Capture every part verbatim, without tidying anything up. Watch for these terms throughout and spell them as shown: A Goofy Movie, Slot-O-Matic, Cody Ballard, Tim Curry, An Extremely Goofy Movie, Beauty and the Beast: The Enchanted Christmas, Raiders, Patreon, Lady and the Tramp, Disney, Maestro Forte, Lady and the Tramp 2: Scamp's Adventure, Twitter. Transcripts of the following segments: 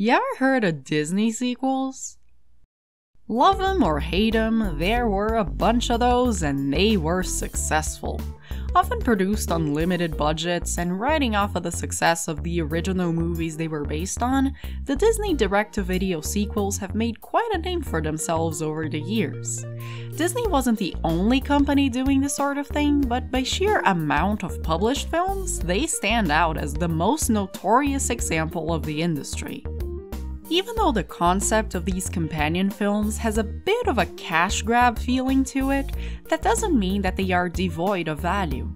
You ever heard of Disney sequels? Love them or hate them, there were a bunch of those and they were successful. Often produced on limited budgets and riding off of the success of the original movies they were based on, the Disney direct-to-video sequels have made quite a name for themselves over the years. Disney wasn't the only company doing this sort of thing, but by sheer amount of published films, they stand out as the most notorious example of the industry. Even though the concept of these companion films has a bit of a cash grab feeling to it, that doesn't mean that they are devoid of value.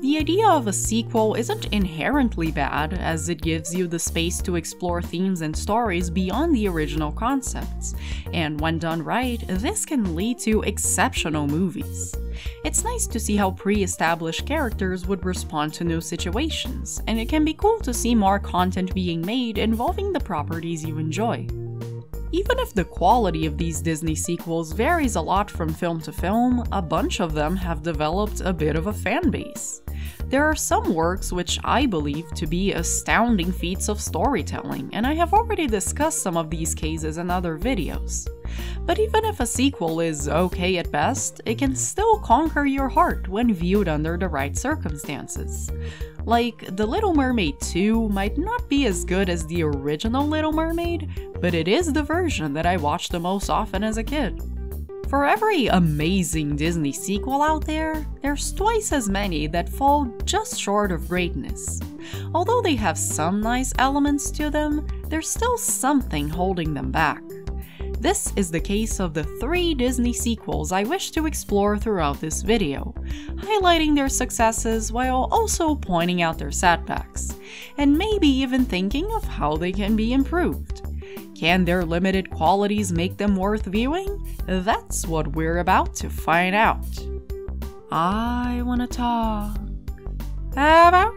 The idea of a sequel isn't inherently bad, as it gives you the space to explore themes and stories beyond the original concepts, and when done right, this can lead to exceptional movies. It's nice to see how pre-established characters would respond to new situations, and it can be cool to see more content being made involving the properties you enjoy. Even if the quality of these Disney sequels varies a lot from film to film, a bunch of them have developed a bit of a fan base. There are some works which I believe to be astounding feats of storytelling, and I have already discussed some of these cases in other videos. But even if a sequel is okay at best, it can still conquer your heart when viewed under the right circumstances. Like, The Little Mermaid two might not be as good as the original Little Mermaid, but it is the version that I watched the most often as a kid. For every amazing Disney sequel out there, there's twice as many that fall just short of greatness. Although they have some nice elements to them, there's still something holding them back. This is the case of the three Disney sequels I wish to explore throughout this video, highlighting their successes while also pointing out their setbacks, and maybe even thinking of how they can be improved. Can their limited qualities make them worth viewing? That's what we're about to find out. I wanna talk about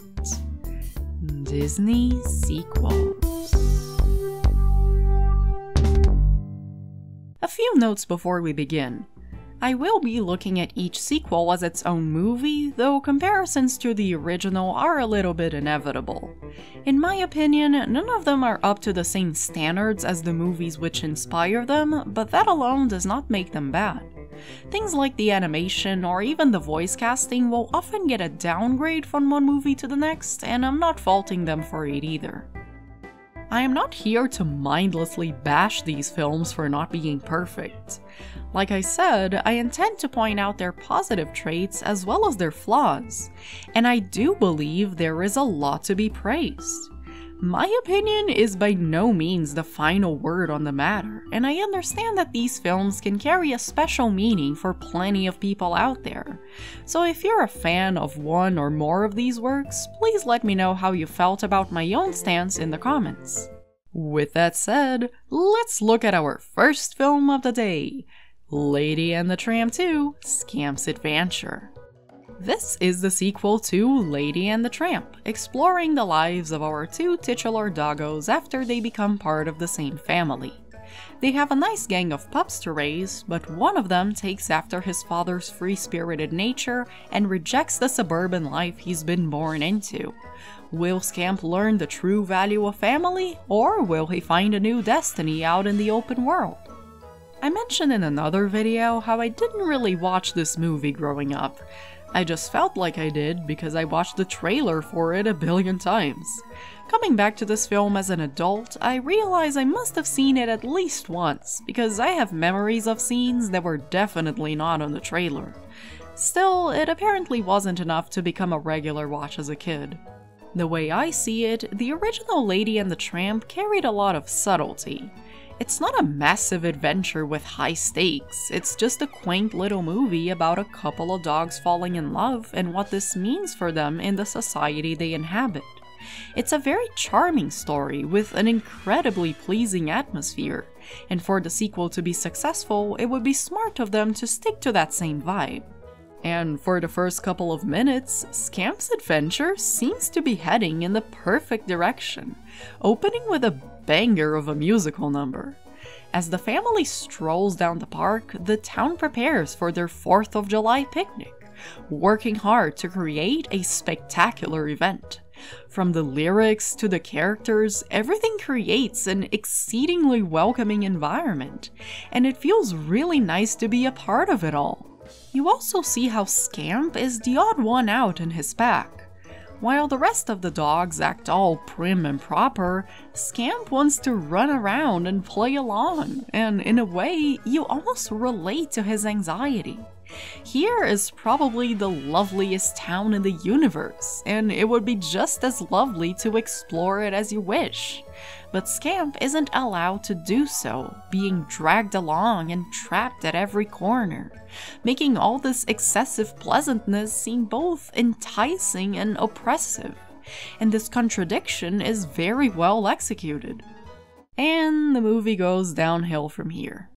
Disney sequels. A few notes before we begin. I will be looking at each sequel as its own movie, though comparisons to the original are a little bit inevitable. In my opinion, none of them are up to the same standards as the movies which inspire them, but that alone does not make them bad. Things like the animation or even the voice casting will often get a downgrade from one movie to the next, and I'm not faulting them for it either. I am not here to mindlessly bash these films for not being perfect. Like I said, I intend to point out their positive traits as well as their flaws, and I do believe there is a lot to be praised. My opinion is by no means the final word on the matter, and I understand that these films can carry a special meaning for plenty of people out there. So if you're a fan of one or more of these works, please let me know how you felt about my own stance in the comments. With that said, let's look at our first film of the day, Lady and the Tramp two: Scamp's Adventure. This is the sequel to Lady and the Tramp, exploring the lives of our two titular doggos after they become part of the same family. They have a nice gang of pups to raise, but one of them takes after his father's free-spirited nature and rejects the suburban life he's been born into. Will Scamp learn the true value of family, or will he find a new destiny out in the open world? I mentioned in another video how I didn't really watch this movie growing up. I just felt like I did because I watched the trailer for it a billion times. Coming back to this film as an adult, I realize I must have seen it at least once, because I have memories of scenes that were definitely not on the trailer. Still, it apparently wasn't enough to become a regular watch as a kid. The way I see it, the original Lady and the Tramp carried a lot of subtlety. It's not a massive adventure with high stakes, it's just a quaint little movie about a couple of dogs falling in love and what this means for them in the society they inhabit. It's a very charming story with an incredibly pleasing atmosphere, and for the sequel to be successful, it would be smart of them to stick to that same vibe. And for the first couple of minutes, Scamp's Adventure seems to be heading in the perfect direction, opening with a banger of a musical number. As the family strolls down the park, the town prepares for their fourth of July picnic, working hard to create a spectacular event. From the lyrics to the characters, everything creates an exceedingly welcoming environment, and it feels really nice to be a part of it all. You also see how Scamp is the odd one out in his pack. While the rest of the dogs act all prim and proper, Scamp wants to run around and play along, and in a way, you almost relate to his anxiety. Here is probably the loveliest town in the universe, and it would be just as lovely to explore it as you wish. But Scamp isn't allowed to do so, being dragged along and trapped at every corner, making all this excessive pleasantness seem both enticing and oppressive, and this contradiction is very well executed. And the movie goes downhill from here.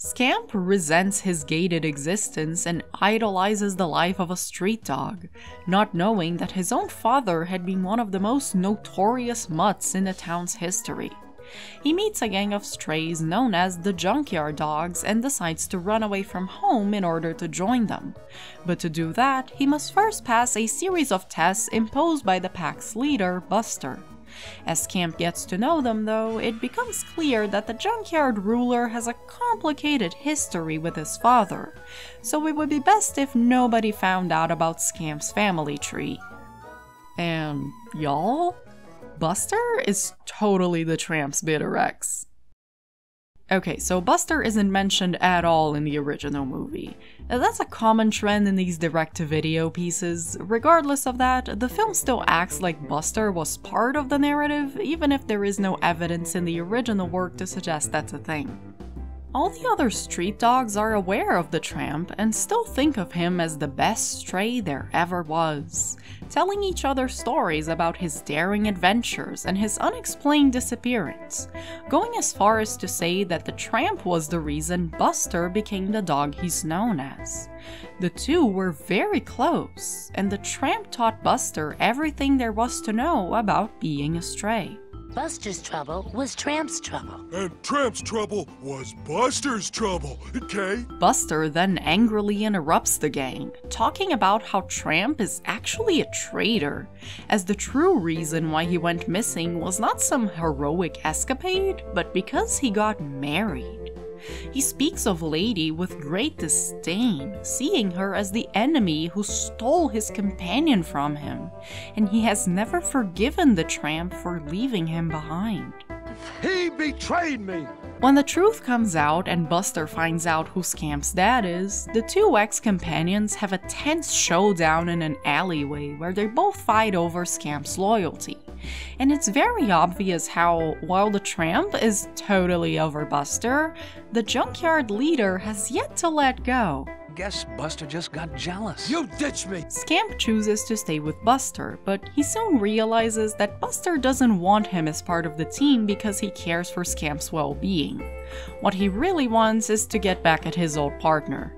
Scamp resents his gated existence and idolizes the life of a street dog, not knowing that his own father had been one of the most notorious mutts in the town's history. He meets a gang of strays known as the Junkyard Dogs and decides to run away from home in order to join them. But to do that, he must first pass a series of tests imposed by the pack's leader, Buster. As Scamp gets to know them, though, it becomes clear that the junkyard ruler has a complicated history with his father, so it would be best if nobody found out about Scamp's family tree. And y'all? Buster is totally the tramp's bitter ex. Okay, so Buster isn't mentioned at all in the original movie. That's a common trend in these direct-to-video pieces. Regardless of that, the film still acts like Buster was part of the narrative, even if there is no evidence in the original work to suggest that's a thing. All the other street dogs are aware of the tramp and still think of him as the best stray there ever was, telling each other stories about his daring adventures and his unexplained disappearance, going as far as to say that the tramp was the reason Buster became the dog he's known as. The two were very close, and the tramp taught Buster everything there was to know about being a stray. Buster's trouble was Tramp's trouble. And Tramp's trouble was Buster's trouble, okay? Buster then angrily interrupts the gang, talking about how Tramp is actually a traitor, as the true reason why he went missing was not some heroic escapade, but because he got married. He speaks of Lady with great disdain, seeing her as the enemy who stole his companion from him, and he has never forgiven the tramp for leaving him behind. He betrayed me! When the truth comes out and Buster finds out who Scamp's dad is, the two ex-companions have a tense showdown in an alleyway where they both fight over Scamp's loyalty. And it's very obvious how, while the tramp is totally over Buster, the junkyard leader has yet to let go. Guess Buster just got jealous. You ditch me! Scamp chooses to stay with Buster, but he soon realizes that Buster doesn't want him as part of the team because he cares for Scamp's well-being. What he really wants is to get back at his old partner.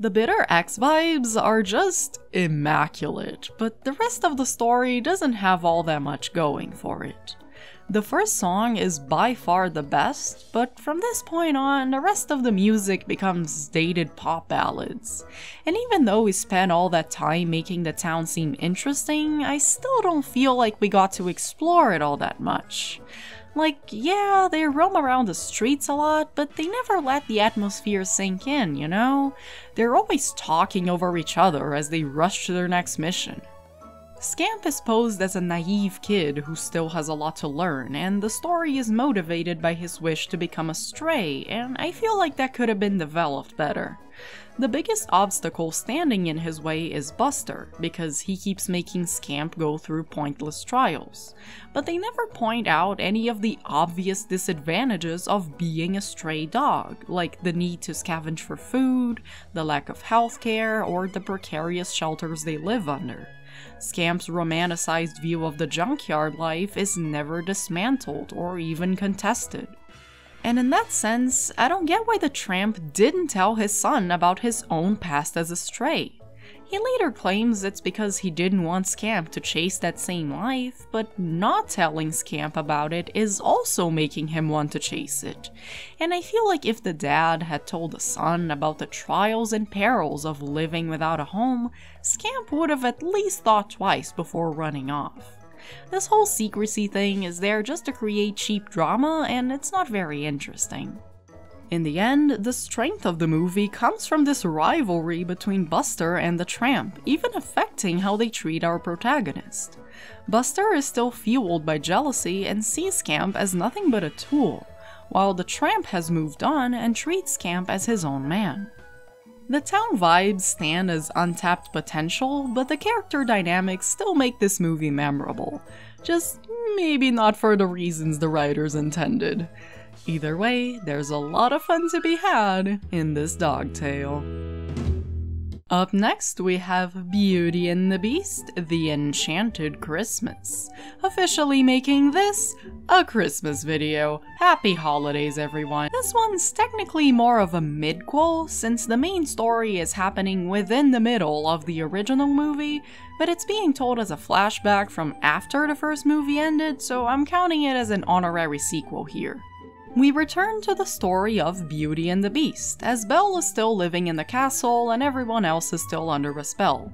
The bitter ex vibes are just immaculate, but the rest of the story doesn't have all that much going for it. The first song is by far the best, but from this point on, the rest of the music becomes dated pop ballads. And even though we spent all that time making the town seem interesting, I still don't feel like we got to explore it all that much. Like, yeah, they roam around the streets a lot, but they never let the atmosphere sink in, you know? They're always talking over each other as they rush to their next mission. Scamp is posed as a naive kid who still has a lot to learn, and the story is motivated by his wish to become a stray, and I feel like that could have been developed better. The biggest obstacle standing in his way is Buster, because he keeps making Scamp go through pointless trials, but they never point out any of the obvious disadvantages of being a stray dog, like the need to scavenge for food, the lack of healthcare, or the precarious shelters they live under. Scamp's romanticized view of the junkyard life is never dismantled or even contested. And in that sense, I don't get why the tramp didn't tell his son about his own past as a stray. He later claims it's because he didn't want Scamp to chase that same life, but not telling Scamp about it is also making him want to chase it. And I feel like if the dad had told the son about the trials and perils of living without a home, Scamp would have at least thought twice before running off. This whole secrecy thing is there just to create cheap drama, and it's not very interesting. In the end, the strength of the movie comes from this rivalry between Buster and the Tramp, even affecting how they treat our protagonist. Buster is still fueled by jealousy and sees Scamp as nothing but a tool, while the Tramp has moved on and treats Scamp as his own man. The town vibes stand as untapped potential, but the character dynamics still make this movie memorable. Just maybe not for the reasons the writers intended. Either way, there's a lot of fun to be had in this dog tale. Up next, we have Beauty and the Beast: The Enchanted Christmas, officially making this a Christmas video. Happy holidays, everyone! This one's technically more of a midquel, since the main story is happening within the middle of the original movie, but it's being told as a flashback from after the first movie ended, so I'm counting it as an honorary sequel here. We return to the story of Beauty and the Beast, as Belle is still living in the castle and everyone else is still under a spell.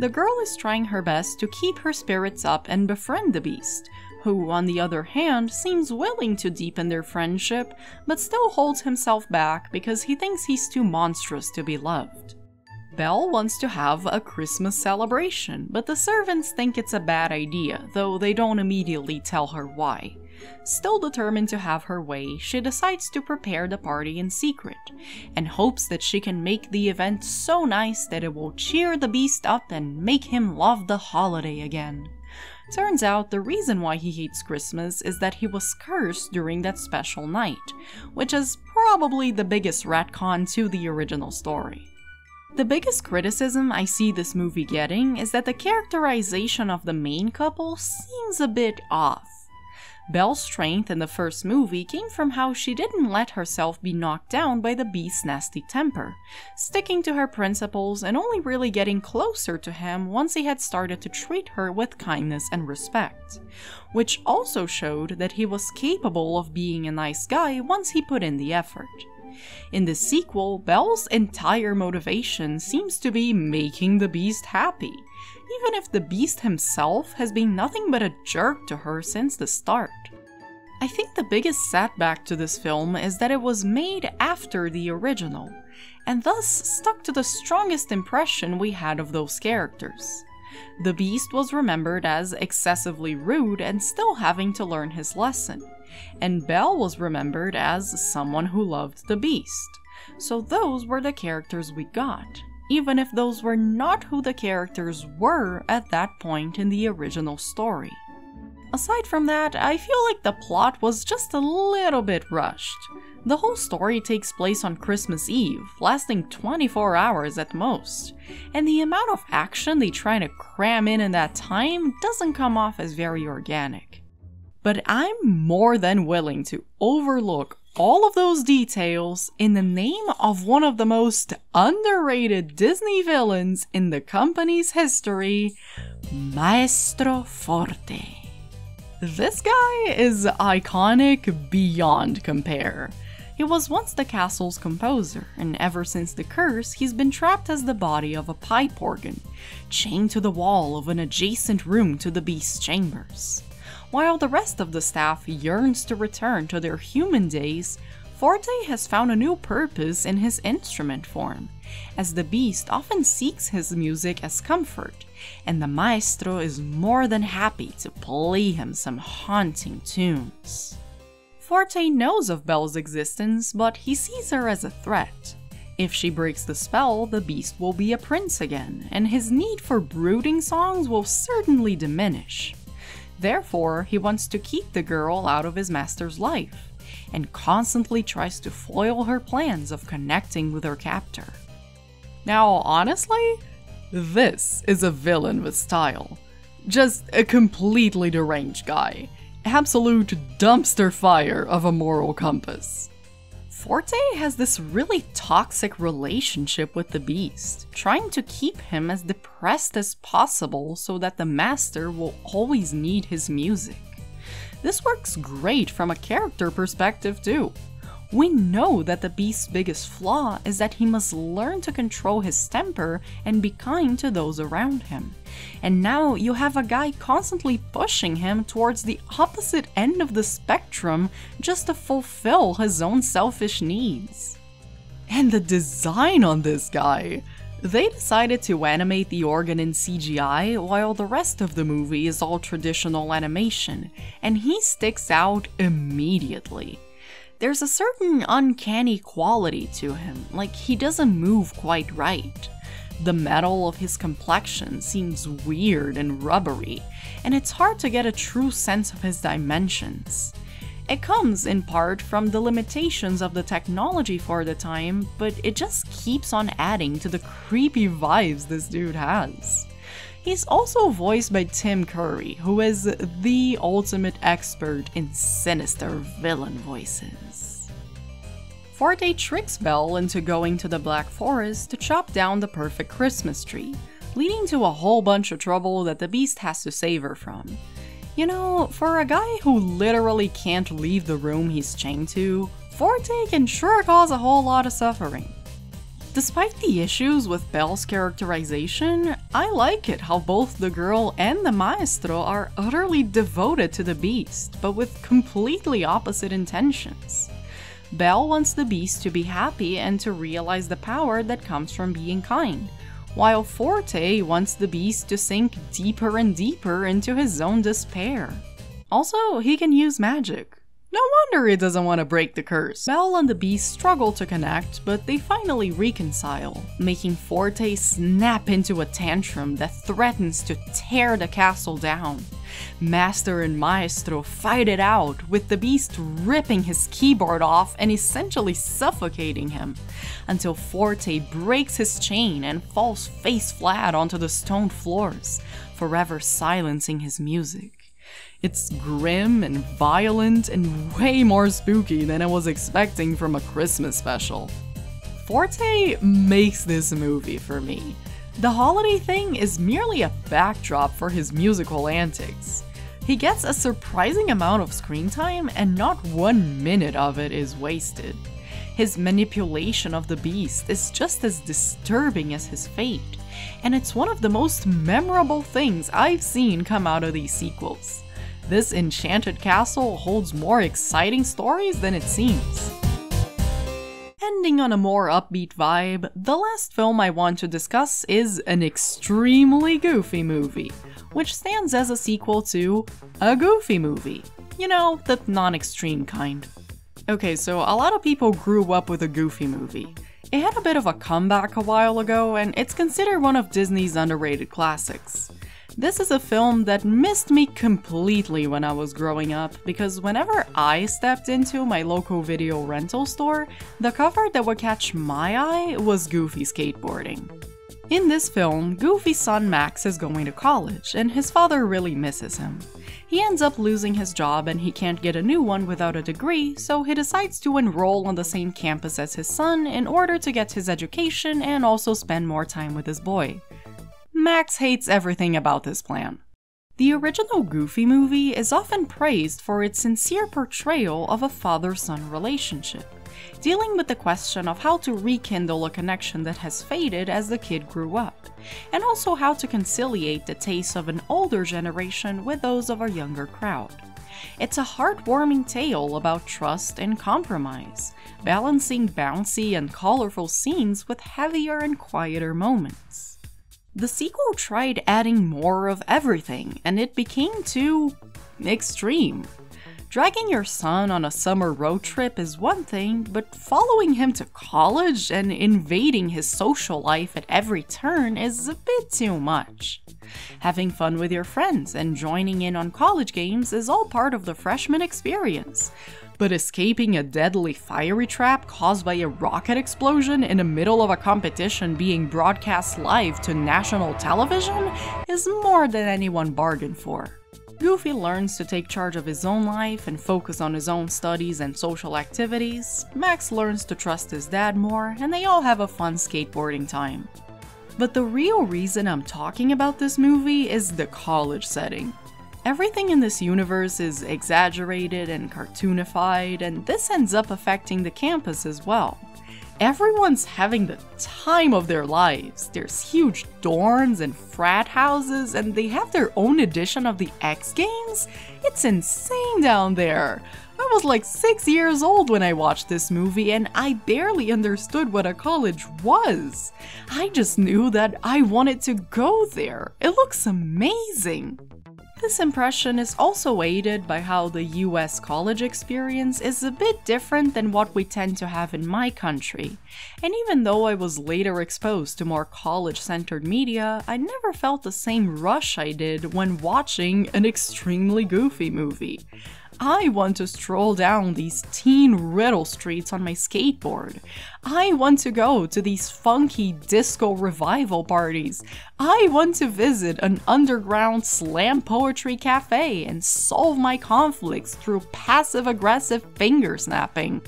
The girl is trying her best to keep her spirits up and befriend the Beast, who, on the other hand, seems willing to deepen their friendship, but still holds himself back because he thinks he's too monstrous to be loved. Belle wants to have a Christmas celebration, but the servants think it's a bad idea, though they don't immediately tell her why. Still determined to have her way, she decides to prepare the party in secret, and hopes that she can make the event so nice that it will cheer the Beast up and make him love the holiday again. Turns out the reason why he hates Christmas is that he was cursed during that special night, which is probably the biggest retcon to the original story. The biggest criticism I see this movie getting is that the characterization of the main couple seems a bit off. Belle's strength in the first movie came from how she didn't let herself be knocked down by the Beast's nasty temper, sticking to her principles and only really getting closer to him once he had started to treat her with kindness and respect, which also showed that he was capable of being a nice guy once he put in the effort. In the sequel, Belle's entire motivation seems to be making the Beast happy, even if the Beast himself has been nothing but a jerk to her since the start. I think the biggest setback to this film is that it was made after the original, and thus stuck to the strongest impression we had of those characters. The Beast was remembered as excessively rude and still having to learn his lesson, and Belle was remembered as someone who loved the Beast. So those were the characters we got, even if those were not who the characters were at that point in the original story. Aside from that, I feel like the plot was just a little bit rushed. The whole story takes place on Christmas Eve, lasting twenty-four hours at most, and the amount of action they try to cram in in that time doesn't come off as very organic. But I'm more than willing to overlook all of those details in the name of one of the most underrated Disney villains in the company's history, Maestro Forte. This guy is iconic beyond compare. He was once the castle's composer, and ever since the curse, he's been trapped as the body of a pipe organ, chained to the wall of an adjacent room to the Beast's chambers. While the rest of the staff yearns to return to their human days, Forte has found a new purpose in his instrument form, as the Beast often seeks his music as comfort, and the maestro is more than happy to play him some haunting tunes. Forte knows of Belle's existence, but he sees her as a threat. If she breaks the spell, the Beast will be a prince again, and his need for brooding songs will certainly diminish. Therefore, he wants to keep the girl out of his master's life, and constantly tries to foil her plans of connecting with her captor. Now, honestly, this is a villain with style. Just a completely deranged guy. Absolute dumpster fire of a moral compass. Forte has this really toxic relationship with the Beast, trying to keep him as depressed as possible so that the Master will always need his music. This works great from a character perspective too. We know that the Beast's biggest flaw is that he must learn to control his temper and be kind to those around him. And now you have a guy constantly pushing him towards the opposite end of the spectrum just to fulfill his own selfish needs. And the design on this guy! They decided to animate the organ in C G I while the rest of the movie is all traditional animation, and he sticks out immediately. There's a certain uncanny quality to him, like he doesn't move quite right. The metal of his complexion seems weird and rubbery, and it's hard to get a true sense of his dimensions. It comes, in part, from the limitations of the technology for the time, but it just keeps on adding to the creepy vibes this dude has. He's also voiced by Tim Curry, who is the ultimate expert in sinister villain voices. Forte tricks Belle into going to the Black Forest to chop down the perfect Christmas tree, leading to a whole bunch of trouble that the Beast has to save her from. You know, for a guy who literally can't leave the room he's chained to, Forte can sure cause a whole lot of suffering. Despite the issues with Belle's characterization, I like it how both the girl and the Maestro are utterly devoted to the Beast, but with completely opposite intentions. Belle wants the Beast to be happy and to realize the power that comes from being kind, while Forte wants the Beast to sink deeper and deeper into his own despair. Also, he can use magic. No wonder he doesn't want to break the curse. Belle and the Beast struggle to connect, but they finally reconcile, making Forte snap into a tantrum that threatens to tear the castle down. Master and Maestro fight it out, with the Beast ripping his keyboard off and essentially suffocating him, until Forte breaks his chain and falls face flat onto the stone floors, forever silencing his music. It's grim and violent and way more spooky than I was expecting from a Christmas special. Forte makes this movie for me. The holiday thing is merely a backdrop for his musical antics. He gets a surprising amount of screen time and not one minute of it is wasted. His manipulation of the Beast is just as disturbing as his fate, and it's one of the most memorable things I've seen come out of these sequels. This enchanted castle holds more exciting stories than it seems. Ending on a more upbeat vibe, the last film I want to discuss is An Extremely Goofy Movie, which stands as a sequel to A Goofy Movie. You know, the non-extreme kind. Okay, so a lot of people grew up with A Goofy Movie. It had a bit of a comeback a while ago, and it's considered one of Disney's underrated classics. This is a film that missed me completely when I was growing up, because whenever I stepped into my local video rental store, the cover that would catch my eye was Goofy skateboarding. In this film, Goofy's son Max is going to college, and his father really misses him. He ends up losing his job and he can't get a new one without a degree, so he decides to enroll on the same campus as his son in order to get his education and also spend more time with his boy. Max hates everything about this plan. The original Goofy Movie is often praised for its sincere portrayal of a father-son relationship, dealing with the question of how to rekindle a connection that has faded as the kid grew up, and also how to conciliate the tastes of an older generation with those of a younger crowd. It's a heartwarming tale about trust and compromise, balancing bouncy and colorful scenes with heavier and quieter moments. The sequel tried adding more of everything, and it became too extreme. Dragging your son on a summer road trip is one thing, but following him to college and invading his social life at every turn is a bit too much. Having fun with your friends and joining in on college games is all part of the freshman experience, but escaping a deadly fiery trap caused by a rocket explosion in the middle of a competition being broadcast live to national television is more than anyone bargained for. Goofy learns to take charge of his own life and focus on his own studies and social activities, Max learns to trust his dad more, and they all have a fun skateboarding time. But the real reason I'm talking about this movie is the college setting. Everything in this universe is exaggerated and cartoonified, and this ends up affecting the campus as well. Everyone's having the time of their lives. There's huge dorms and frat houses, and they have their own edition of the X Games. It's insane down there. I was like six years old when I watched this movie, and I barely understood what a college was. I just knew that I wanted to go there. It looks amazing. This impression is also aided by how the U S college experience is a bit different than what we tend to have in my country. And even though I was later exposed to more college-centered media, I never felt the same rush I did when watching An Extremely Goofy Movie. I want to stroll down these teen riddle streets on my skateboard. I want to go to these funky disco revival parties. I want to visit an underground slam poetry cafe and solve my conflicts through passive-aggressive finger snapping.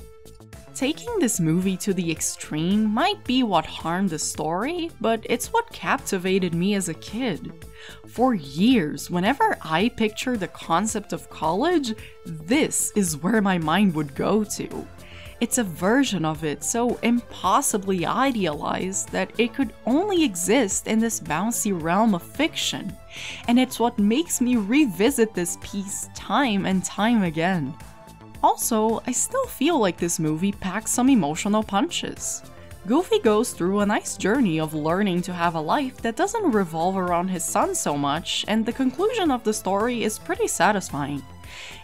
Taking this movie to the extreme might be what harmed the story, but it's what captivated me as a kid. For years, whenever I pictured the concept of college, this is where my mind would go to. It's a version of it so impossibly idealized that it could only exist in this bouncy realm of fiction, and it's what makes me revisit this piece time and time again. Also, I still feel like this movie packs some emotional punches. Goofy goes through a nice journey of learning to have a life that doesn't revolve around his son so much, and the conclusion of the story is pretty satisfying.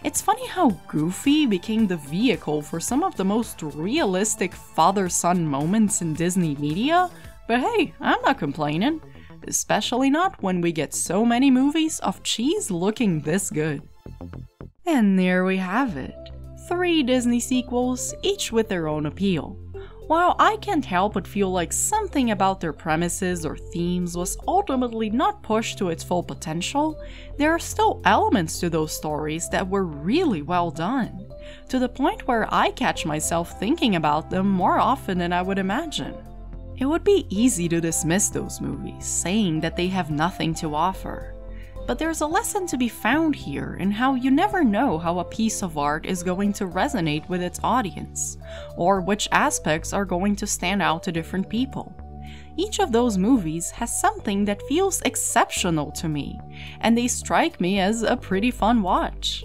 It's funny how Goofy became the vehicle for some of the most realistic father-son moments in Disney media, but hey, I'm not complaining. Especially not when we get so many movies of cheese looking this good. And there we have it. Three Disney sequels, each with their own appeal. While I can't help but feel like something about their premises or themes was ultimately not pushed to its full potential, there are still elements to those stories that were really well done, to the point where I catch myself thinking about them more often than I would imagine. It would be easy to dismiss those movies, saying that they have nothing to offer. But there's a lesson to be found here in how you never know how a piece of art is going to resonate with its audience, or which aspects are going to stand out to different people. Each of those movies has something that feels exceptional to me, and they strike me as a pretty fun watch.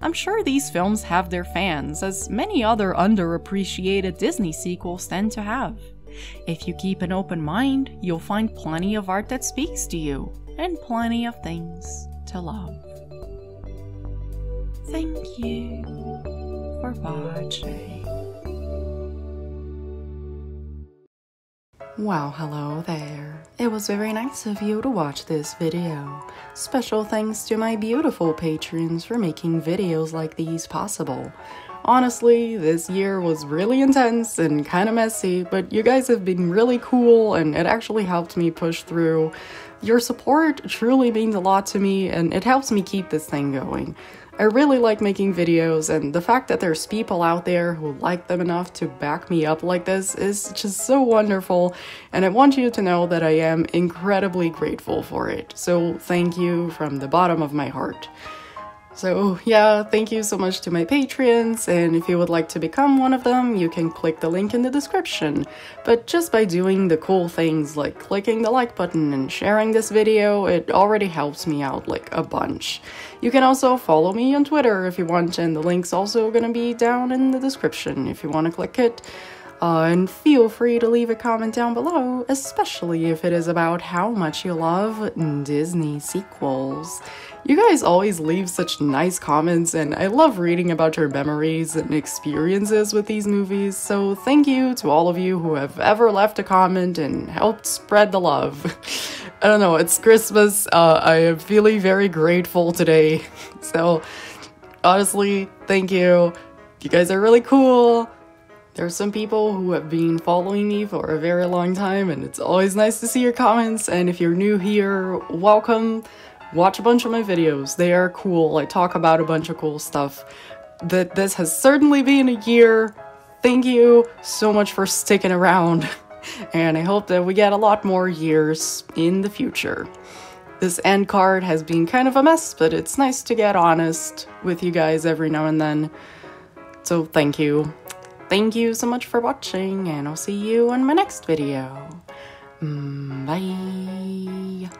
I'm sure these films have their fans, as many other underappreciated Disney sequels tend to have. If you keep an open mind, you'll find plenty of art that speaks to you, and plenty of things to love. Thank you for watching. Well, hello there. It was very nice of you to watch this video. Special thanks to my beautiful patrons for making videos like these possible. Honestly, this year was really intense and kind of messy, but you guys have been really cool and it actually helped me push through. Your support truly means a lot to me and it helps me keep this thing going. I really like making videos, and the fact that there's people out there who like them enough to back me up like this is just so wonderful, and I want you to know that I am incredibly grateful for it. So thank you from the bottom of my heart. So yeah, thank you so much to my Patreons, and if you would like to become one of them, you can click the link in the description. But just by doing the cool things like clicking the like button and sharing this video, it already helps me out like a bunch. You can also follow me on Twitter if you want, and the link's also gonna be down in the description if you want to click it. Uh, and feel free to leave a comment down below, especially if it is about how much you love Disney sequels. You guys always leave such nice comments, and I love reading about your memories and experiences with these movies, so thank you to all of you who have ever left a comment and helped spread the love. I don't know, it's Christmas, uh, I am feeling very grateful today, so honestly, thank you. You guys are really cool. There's some people who have been following me for a very long time, and it's always nice to see your comments, and if you're new here, welcome. watch a bunch of my videos. They are cool. I talk about a bunch of cool stuff. That this has certainly been a year. Thank you so much for sticking around. And I hope that we get a lot more years in the future. This end card has been kind of a mess, but it's nice to get honest with you guys every now and then. So thank you. Thank you so much for watching, and I'll see you in my next video. Bye.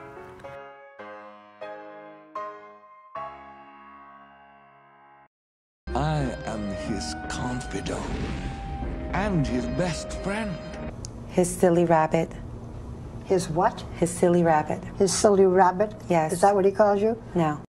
I am his confidant and his best friend. His silly rabbit. His what? His silly rabbit. His silly rabbit? Yes. Is that what he calls you? No.